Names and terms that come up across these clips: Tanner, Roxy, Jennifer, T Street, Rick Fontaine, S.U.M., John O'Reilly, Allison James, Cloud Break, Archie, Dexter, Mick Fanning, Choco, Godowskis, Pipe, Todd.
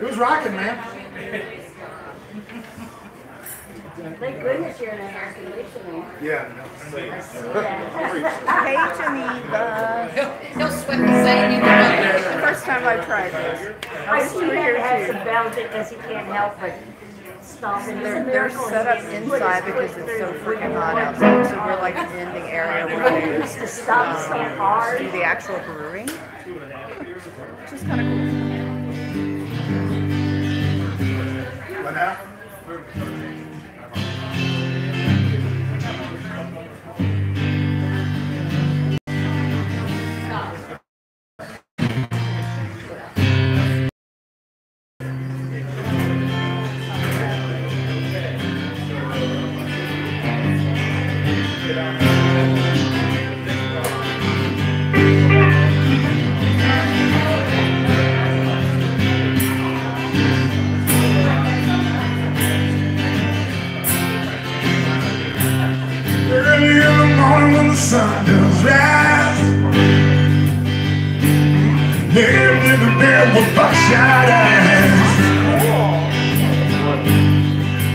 Who's rocking, man? Thank goodness you're in an articulation. Yeah. Page and Eva. He'll sweat the same. The first time I tried this. I see that it has some bells because he can't help but stop. They're set up inside because it's so freaking hot outside. So we're like in the area where they used to stop so hard. Do the actual brewing. Which is kind of cool. What now? Sun does rise. Lived in the bed with buckshot eyes.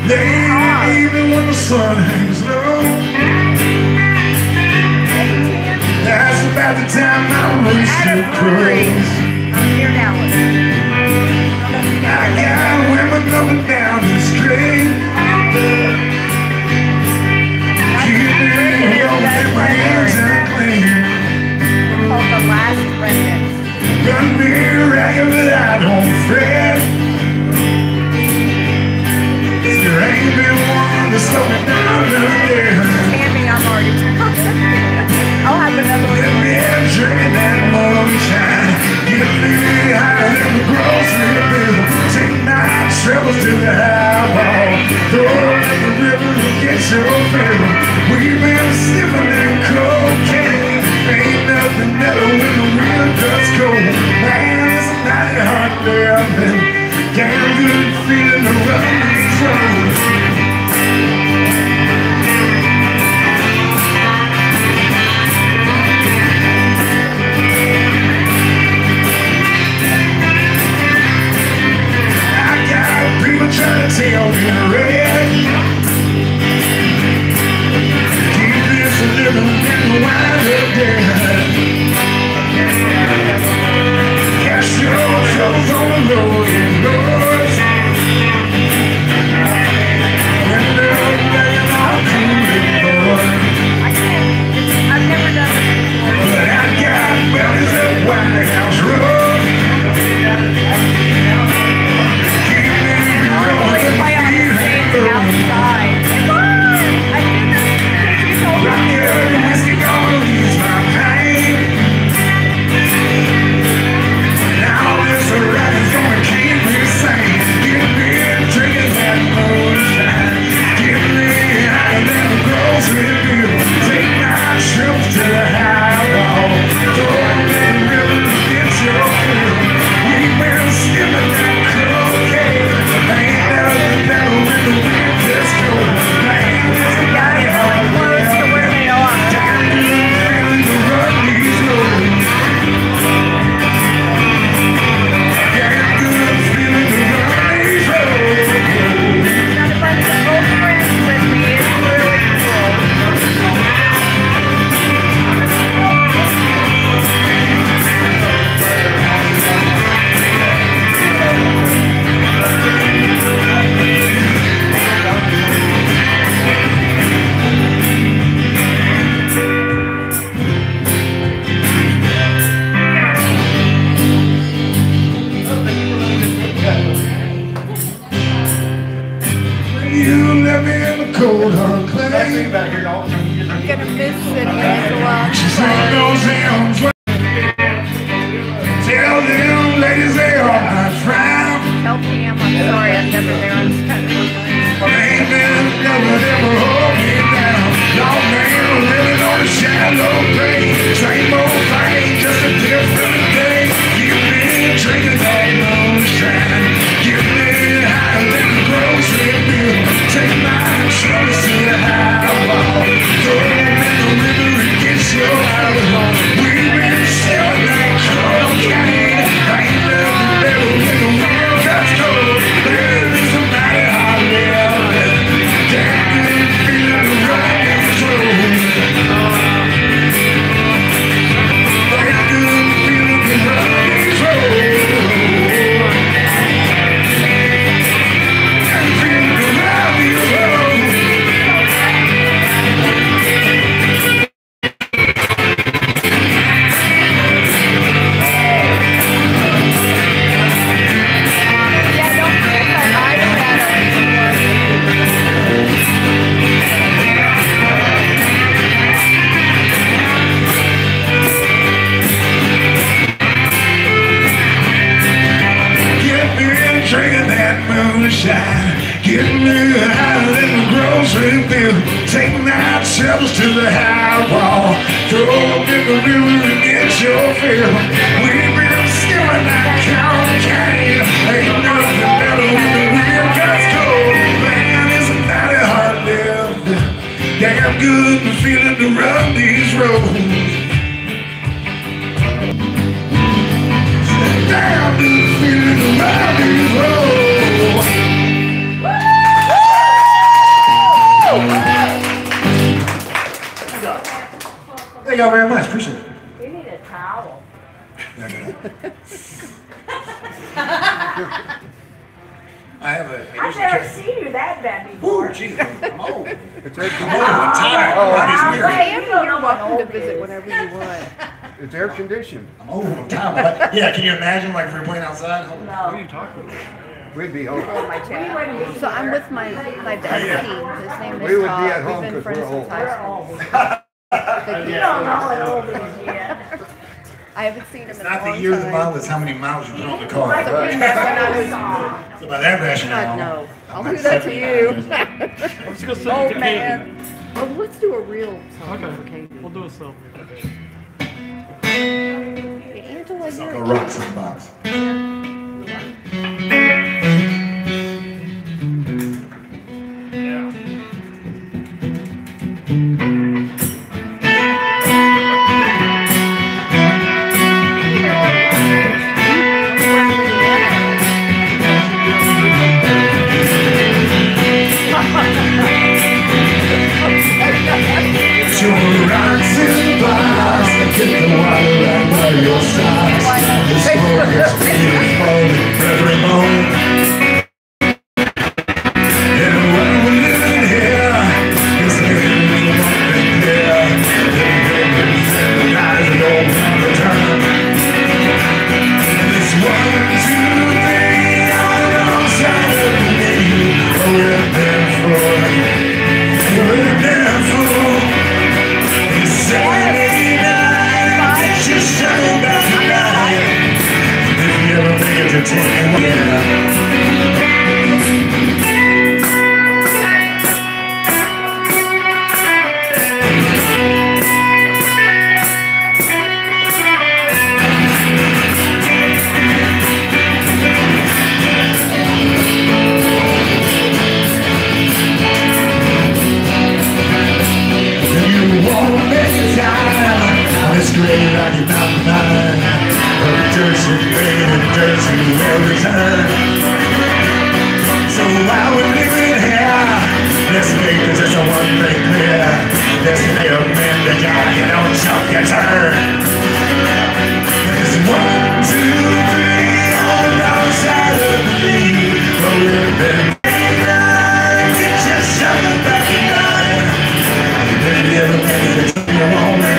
Late even when the sun hangs low. That's about the time I waste your praise. I got women up and down this grave. My hands are clean. Hold the last present. Gun me a ragged, but I don't fret. There ain't been one that's slowing down the air. Hand me our mortgage. I'll have another one. Let me have a drink that moonshine. Get a little higher than the grocery bill. Take my troubles to the highball. Throw it in the river and get your fill. We've been sniffing that cocaine. Ain't nothing better when the real does go. Man, it's a mighty hard day I've been. Got a good feeling the rough is close. I got people trying to tell me red. Living in the wild of death. Cash your troubles on the loaded doors. And they're playing all cool boys. I've never done this before. But I got bellies that White House Road. Keep me rolling, keep me outside. We've been drinking that moonshine, getting it out in the grocery field, taking ourselves to the high wall, throw up in the river and get your fill. We've been stealing that cocaine, ain't nothing better when the real gets cold. Man, isn't that a hard lived? Damn good the feeling to run these roads. Damn, do you feel the vibe is low? Thank y'all very much. Appreciate it. We need a towel. I have a. I've never seen you that bad before. Ooh, geez, I'm old. It's air conditioning. You're welcome to visit whenever you want. It's air conditioned. I'm old. I'm tired. Yeah, can you imagine like if we were playing outside? No. What are you talking about? We'd be home. So I'm with my best team. His name is Todd. We would be at home because we're old. You don't know how old he is yet. I haven't seen him in a long time. Not the years and miles, it's how many miles you put on the car. Right? So by that rationale, no. I'll do that to you. Old man. Well, let's do a real song. Okay. We'll do a selfie. It's like a Roxy box. It's your Roxy box. Get the water right by your side. This world is beautiful and very long. And when we're living here, it's getting me up in there. And the night is old and the turn. And it's 1, 2, 3, all alongside of me. Oh, we're there for you. We're there for you. It's Saturday night. Just show back tonight. If you ever make it to 10, you won't miss time. It's great like it's not mine. Dirty, dirty, dirty every time. So while we're living here, let's make it just one thing clear. Let's make a man that you don't jump your turn. It's 1, 2, 3, all outside of me. But we've been tonight, get your shovel back in line. We'll never make it to your moment.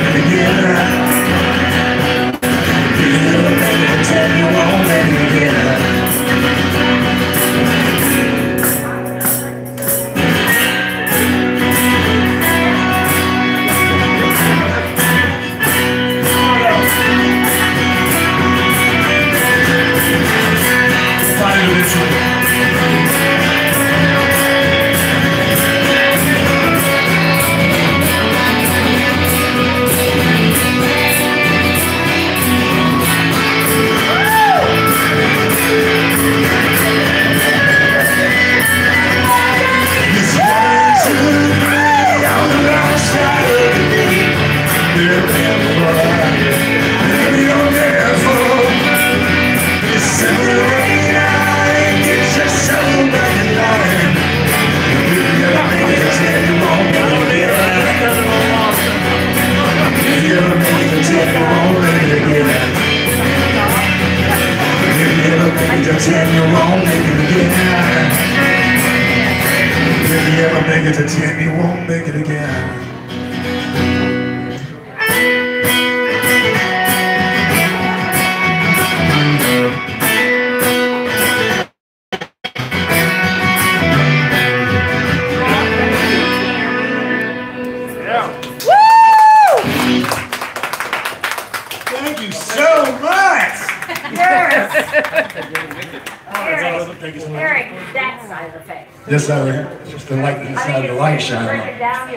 Eric, that side of the face. This side right here. Just the light, this side of the light shine. Bring it down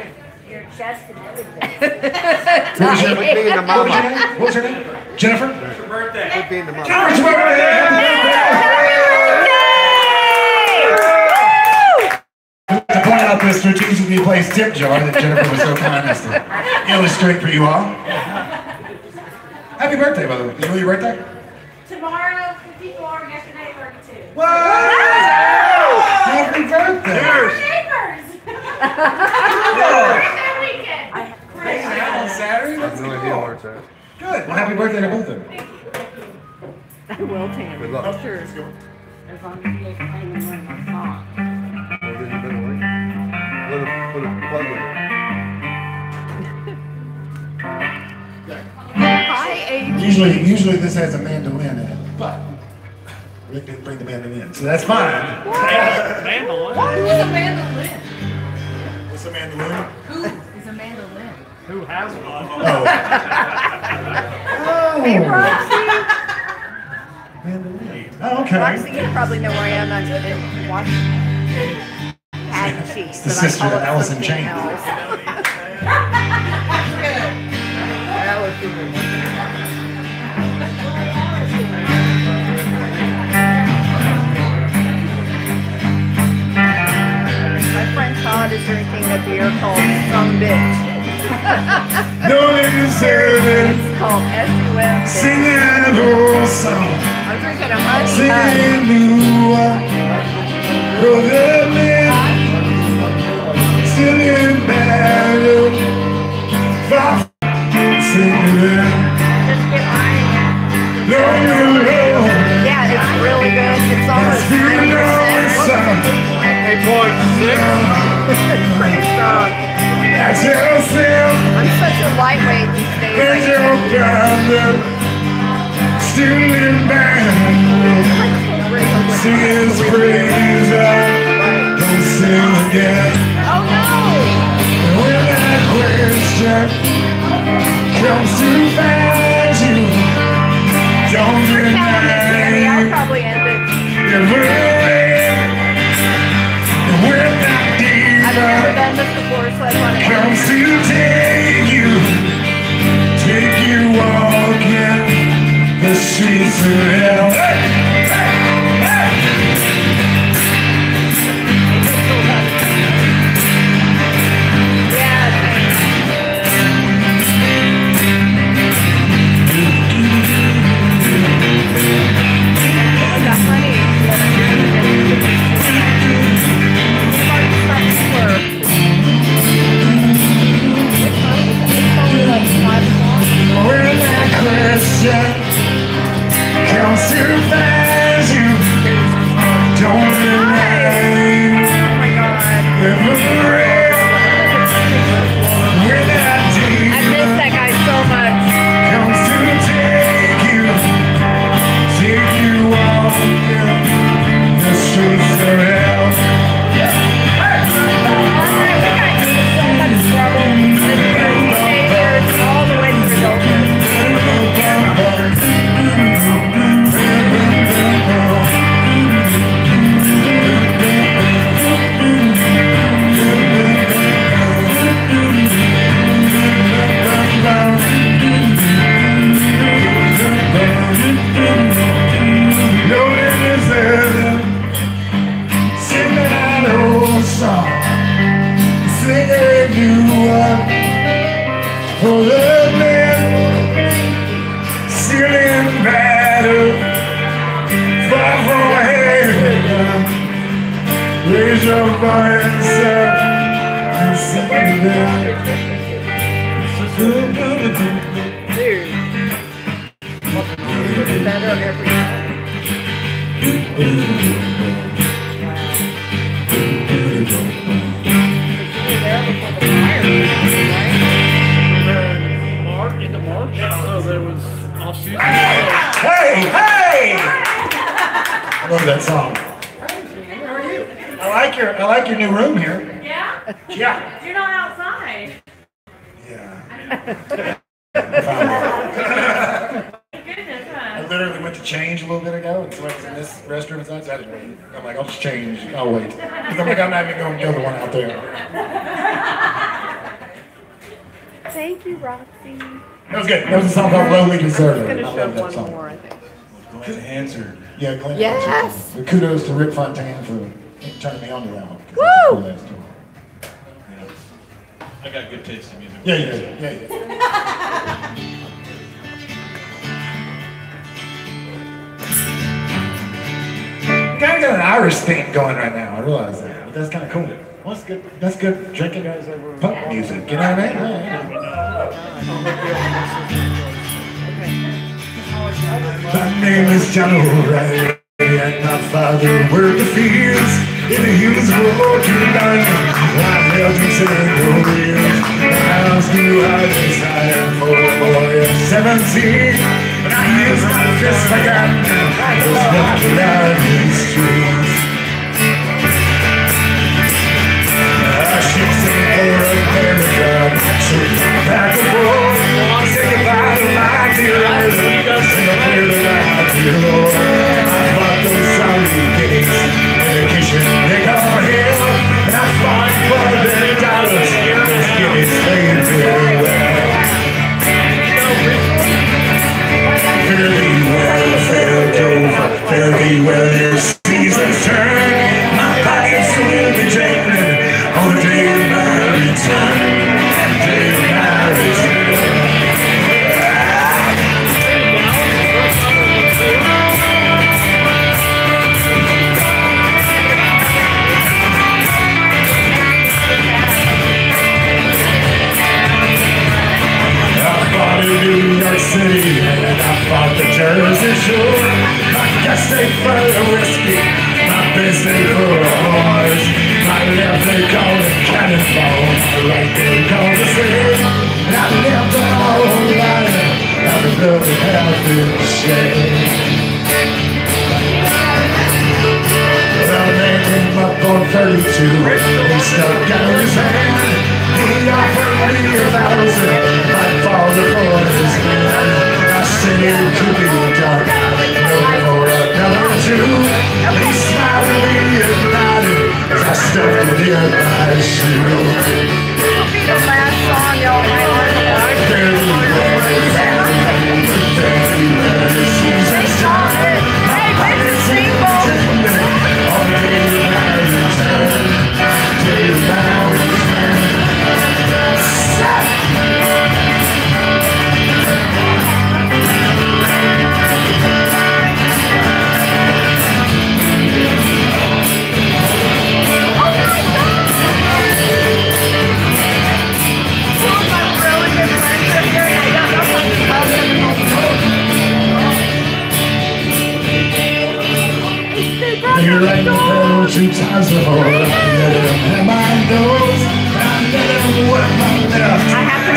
your chest and everything. What was her name? Jennifer? It's her birthday. It being the mom. Happy birthday! To point out this strategically placed tip jar that Jennifer was so kind as to illustrate for you all. Happy birthday, by the way. Is it your birthday? Tomorrow, 54, yesterday, 32. Whoa! Happy birthday! Neighbors! Birthday weekend! On Saturday? That's cool. Good. Well, happy birthday to both of you. I will, Tanner. Good luck. Sure. As long as you guys play one of my songs. Well, then you better wait. Put a plug in it. Usually this has a mandolin in it, but Rick didn't bring the mandolin, so that's fine. What? Mandolin? What is a mandolin? What's a mandolin? Who is a mandolin? Who has one? Oh. Hey, Roxy. Mandolin. Oh, okay. Roxy, you probably know where I am. I didn't watch it. It's the sister of Allison James. Todd is drinking a beer called Some Bitch. No, they deserve it. It's called S.U.M. Singing an old song. I'm drinking a honey. Singing new one. Brother man. Still in battle. Fuck. Singing it. No, you know. Yeah, it's really good. It's almost 9%. 8.6. It's pretty strong. I'm such a lightweight these days. Oh no! When that question comes to find you, don't deny. I'll probably end it. I've never done this before, so I want to comes to take you walking the streets of hell. Yeah. That's funny. literally went to change a little bit ago, and so I was in this restroom, so I decided to wait. I'm like, I'll just change. I'll wait. Because I'm like, I'm not even going to go the one out there. Thank you, Roxy. That was good. That was a song called Lowly Deserter. I'm just going to shove one more, I think. Well, Glenn answered. Yeah, Glenn answered. Yes! Kudos to Rick Fontaine for turning me on to that one. Woo! Yeah. I got good taste in music. Yeah. Kind of got an Irish theme going right now. I realize that, but that's kind of cool. What's good? That's good drinking punk music. You know what I mean? Yeah. My name is John O'Reilly, and my father worked the fields in the humans' world tonight. I helped him sell no deals. I asked you how this I am for a boy of 17. And I use my fist like I was walking down these streets. I should sing for America, should come back and forth. Say goodbye to my dear eyes, and dust in the field of my dear Lord. I fought those sorry days, education they got my hill, and I fought for many dollars, and this kid is playing very well. Fare thee well, fair Jove, fare thee well, your seasons turn. My pockets will be jangling on the day of my return. Day of my return. I fought in New York City, and I fought the Jersey Shore. My yesterday for the whiskey, my business for a horse. My left they called it cannonball, my right they called it slave. And I lived an old life, I love to have been ashamed. Well, they came up on 32, he stuck out his hand. He offered me $1,000, my father for his hand. I said it could be done, no more another two. And he smiled at me and nodded as I stuffed it in my shoe. It'll be the last song y'all might learn about. Very well, season's time. My pockets ain't bulging, all day to my return, day to my return. You're like the girl 2 times before. I let him have my nose, I let him work my left,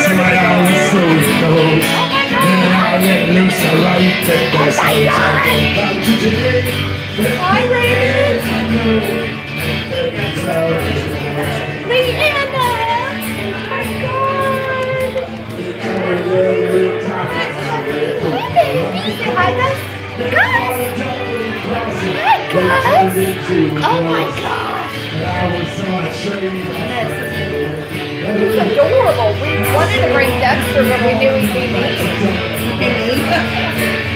so my eyes slowly close. Then I let loose, I write that voice I was talking about today. But I did, I know that it's out of his mind. Leanna! Oh my God! He told me every time I said, hi guys! Oh my God! He's adorable. We wanted to bring Dexter, but we knew he'd be mean.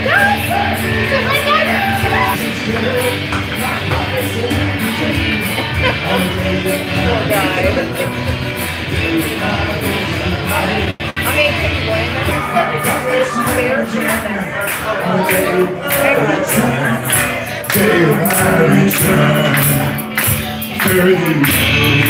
Guys, day of my return.